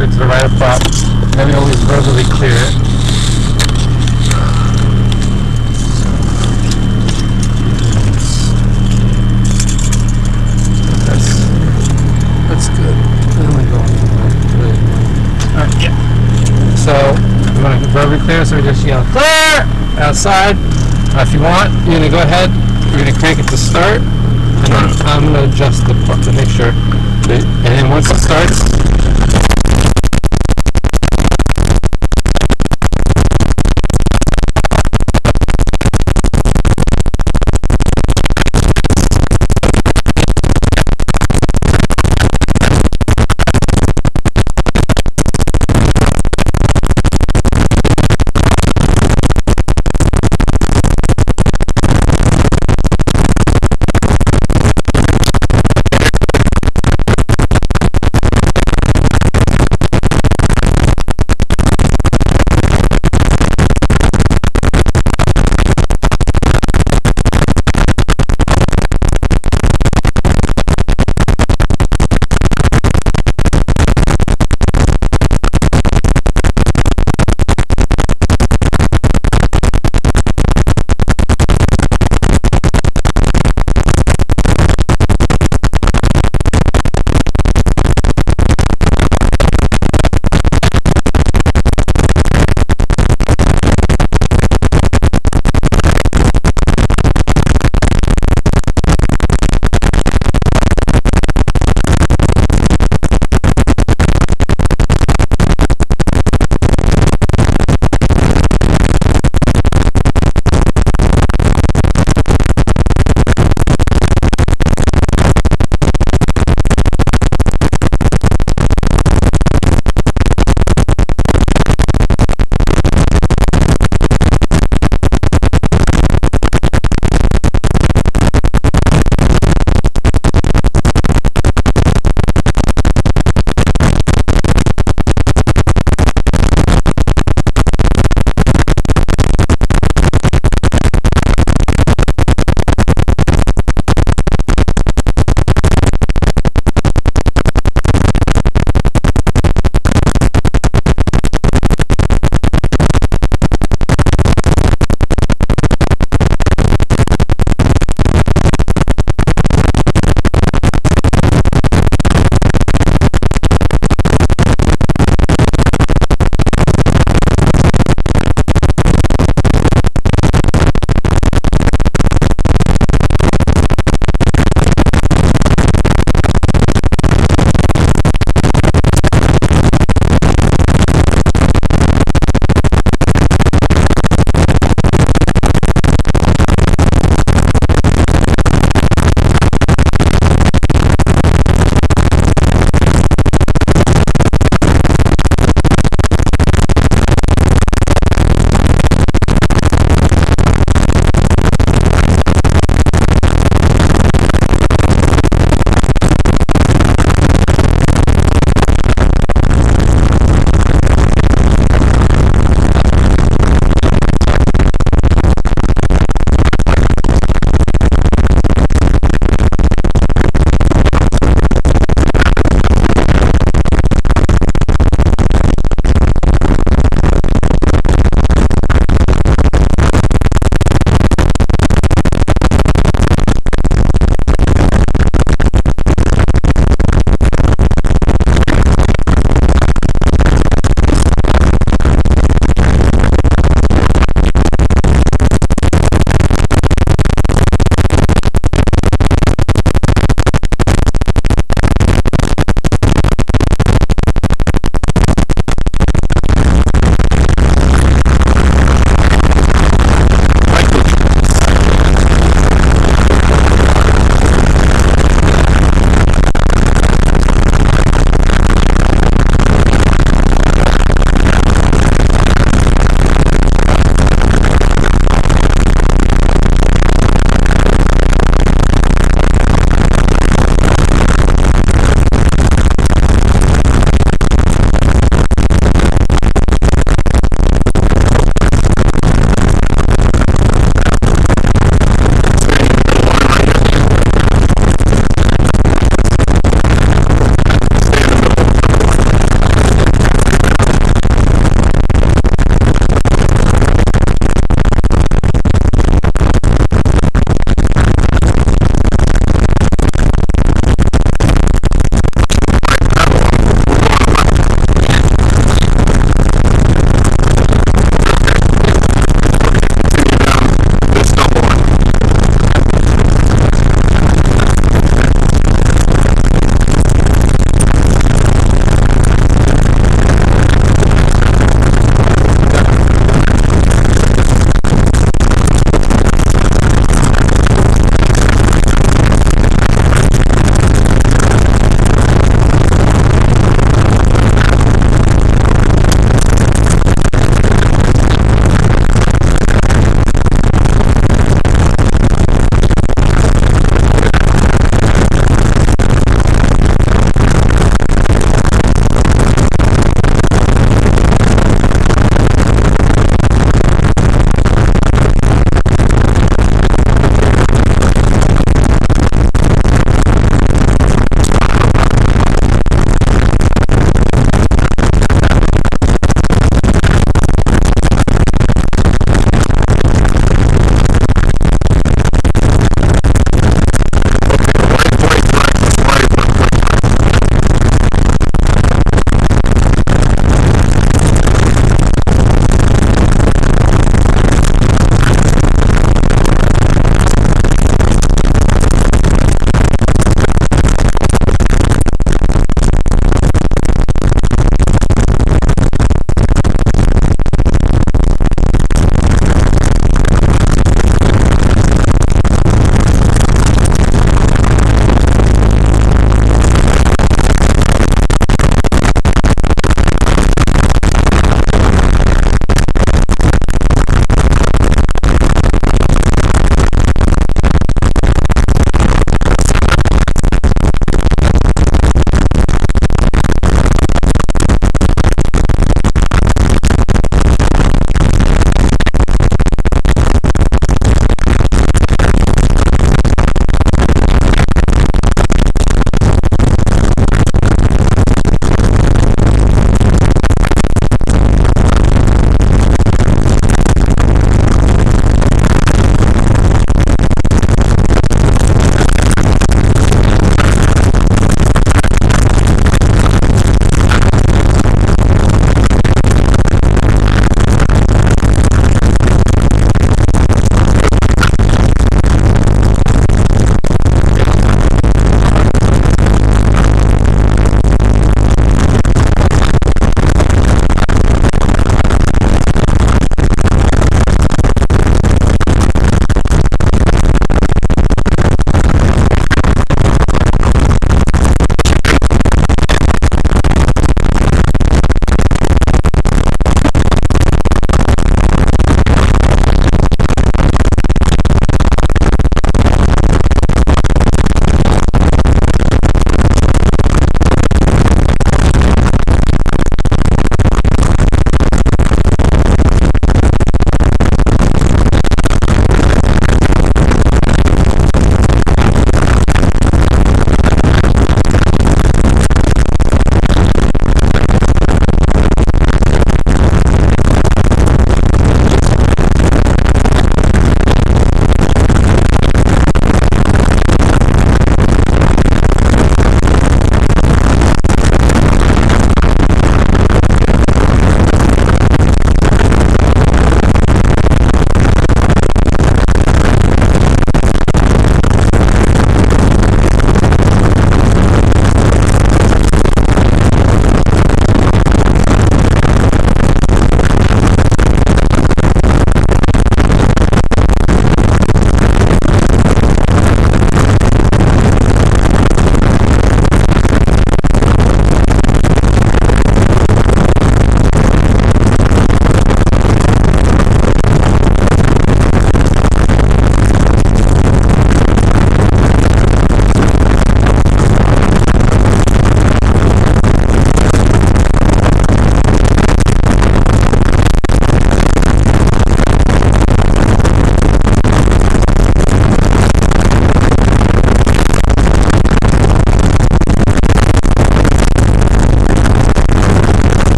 closer to the right of flap. Then we always verbally clear it. So we just yell clear outside. If you want, you're going to go ahead, you're going to crank it to start, and then I'm going to adjust the make sure. And then once it starts,